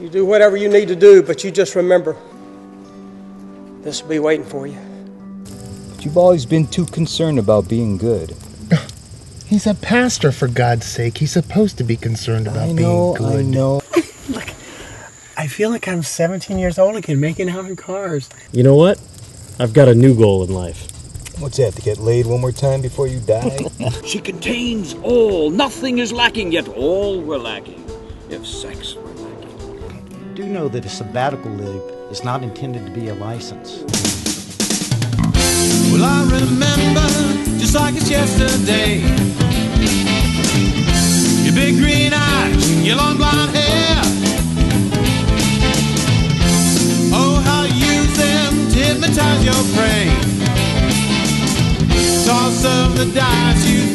You do whatever you need to do, but you just remember, this will be waiting for you. But you've always been too concerned about being good. He's a pastor, for God's sake. He's supposed to be concerned about being good. I know. Look, I feel like I'm 17 years old again, making out in cars. You know what? I've got a new goal in life. What's that, to get laid one more time before you die? She contains all. Nothing is lacking, yet all we're lacking. If sex were lacking. You do know that a sabbatical leave is not intended to be a license. Well, I remember just like it's yesterday. Your big green eyes, your long blonde hair. Oh, how you use them to hypnotize your prey. Toss of the dice you